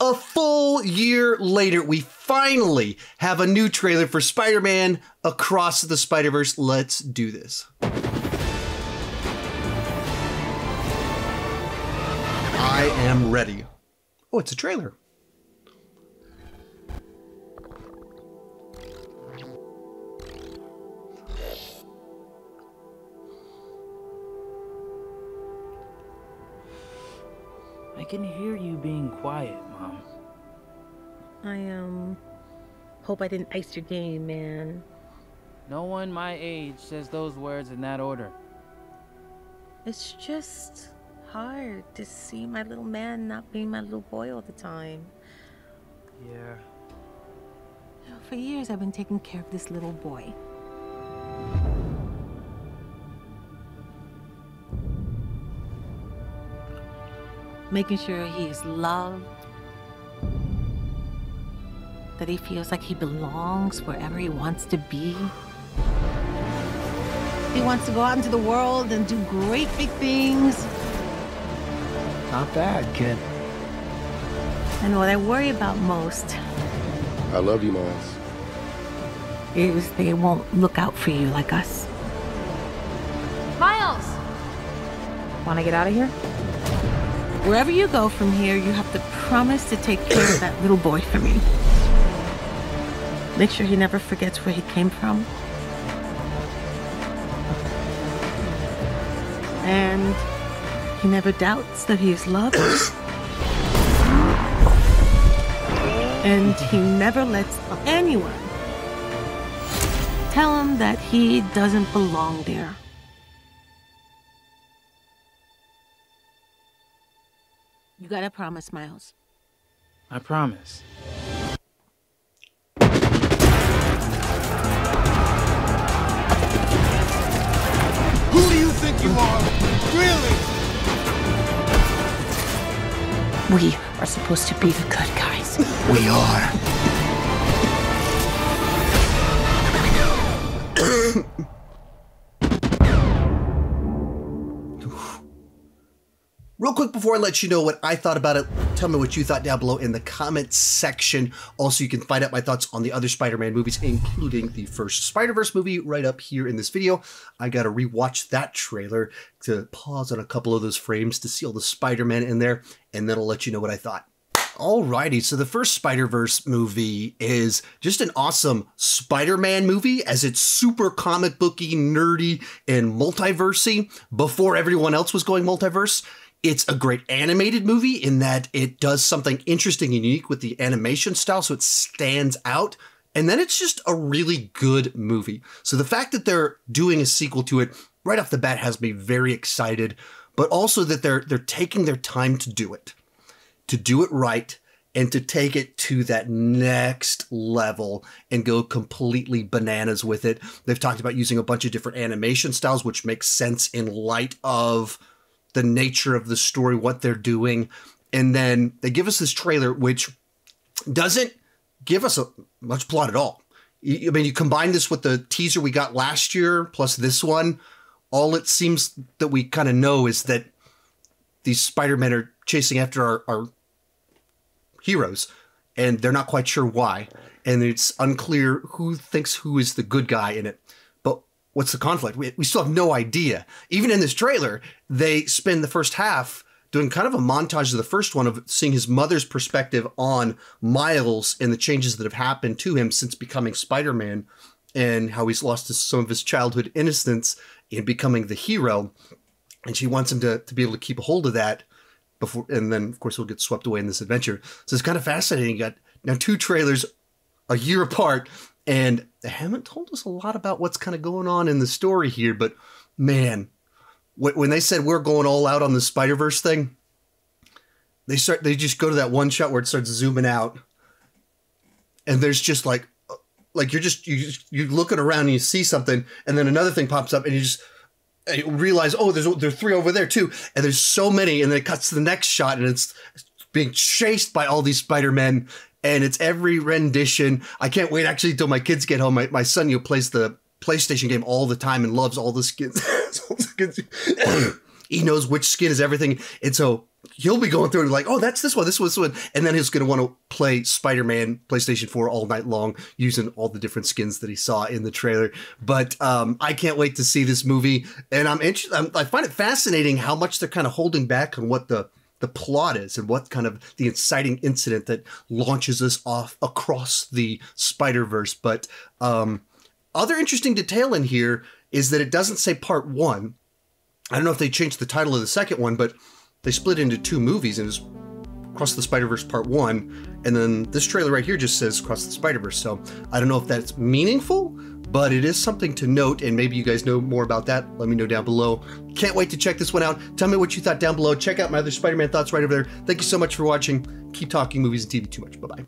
A full year later, we finally have a new trailer for Spider-Man Across the Spider-Verse. Let's do this. I am ready. Oh, it's a trailer. I can hear you being quiet, Mom. I hope I didn't ice your game, man. No one my age says those words in that order. It's just hard to see my little man not being my little boy all the time. Yeah. For years, I've been taking care of this little boy. Making sure he is loved, that he feels like he belongs wherever he wants to be. He wants to go out into the world and do great big things. Not bad, kid. And what I worry about most... I love you, Miles. ...is they won't look out for you like us. Miles! Want to get out of here? Wherever you go from here, you have to promise to take care of that little boy for me. Make sure he never forgets where he came from. And he never doubts that he is loved. And he never lets anyone tell him that he doesn't belong there. You gotta promise, Miles. I promise. Who do you think you are? Really? We are supposed to be the good guys. We are. Real quick before I let you know what I thought about it, tell me what you thought down below in the comments section. Also, you can find out my thoughts on the other Spider-Man movies, including the first Spider-Verse movie right up here in this video. I gotta rewatch that trailer to pause on a couple of those frames to see all the Spider-Man in there, and then I'll let you know what I thought. Alrighty, so the first Spider-Verse movie is just an awesome Spider-Man movie as it's super comic booky, nerdy, and multiversey before everyone else was going multiverse. It's a great animated movie in that it does something interesting and unique with the animation style, so it stands out. And then it's just a really good movie. So the fact that they're doing a sequel to it right off the bat has me very excited, but also that they're taking their time to do it right, and to take it to that next level and go completely bananas with it. They've talked about using a bunch of different animation styles, which makes sense in light of the nature of the story, what they're doing. And then they give us this trailer, which doesn't give us much plot at all. I mean, you combine this with the teaser we got last year, plus this one, all it seems that we kind of know is that these Spider-Men are chasing after our heroes, and they're not quite sure why. And it's unclear who thinks who is the good guy in it. What's the conflict? We still have no idea. Even in this trailer, they spend the first half doing kind of a montage of the first one of seeing his mother's perspective on Miles and the changes that have happened to him since becoming Spider-Man and how he's lost some of his childhood innocence in becoming the hero. And she wants him to be able to keep a hold of that before. And then, of course, he'll get swept away in this adventure. So it's kind of fascinating. You got now two trailers a year apart. And they haven't told us a lot about what's kind of going on in the story here, but man, when they said we're going all out on the Spider-Verse thing, they just go to that one shot where it starts zooming out, and there's just like you're looking around and you see something, and then another thing pops up, and you realize, oh, there's three over there too, and there's so many, and then it cuts to the next shot, and it's being chased by all these Spider-Men. And it's every rendition. I can't wait actually till my kids get home. My son, who plays the PlayStation game all the time and loves all the skins. He knows which skin is everything. And so he'll be going through and like, oh, that's this one, this one, this one. And then he's going to want to play Spider-Man PlayStation 4 all night long using all the different skins that he saw in the trailer. But I can't wait to see this movie. And I'm interested. I find it fascinating how much they're kind of holding back on what the plot is and what kind of the inciting incident that launches us off across the Spider-Verse. But other interesting detail in here is that it doesn't say Part 1. I don't know if they changed the title of the second one, but they split into two movies, and it's Across the Spider-Verse Part 1. And then this trailer right here just says Across the Spider-Verse. So I don't know if that's meaningful, but it is something to note, and maybe you guys know more about that. Let me know down below. Can't wait to check this one out. Tell me what you thought down below. Check out my other Spider-Man thoughts right over there. Thank you so much for watching. Keep talking movies and TV too much. Bye-bye.